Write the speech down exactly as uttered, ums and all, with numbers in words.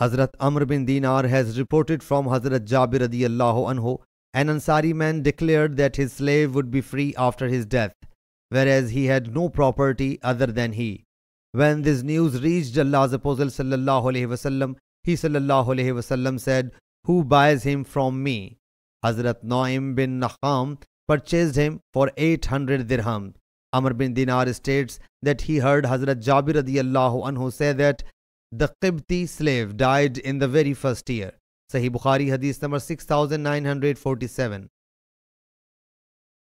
Hazrat Amr bin Dinar has reported from Hazrat Jabir radiyallahu anhu, an Ansari man declared that his slave would be free after his death, whereas he had no property other than he. When this news reached Allah's apostle sallallahu alaihi wasallam, he sallallahu alaihi wasallam said, "Who buys him from me?" Hazrat Nu'aym bin Naham purchased him for eight hundred dirham. Amr bin Dinar states that he heard Hazrat Jabir radiyallahu anhu say that the Qibti slave died in the very first year. Sahih Bukhari, Hadith number six thousand nine hundred forty-seven.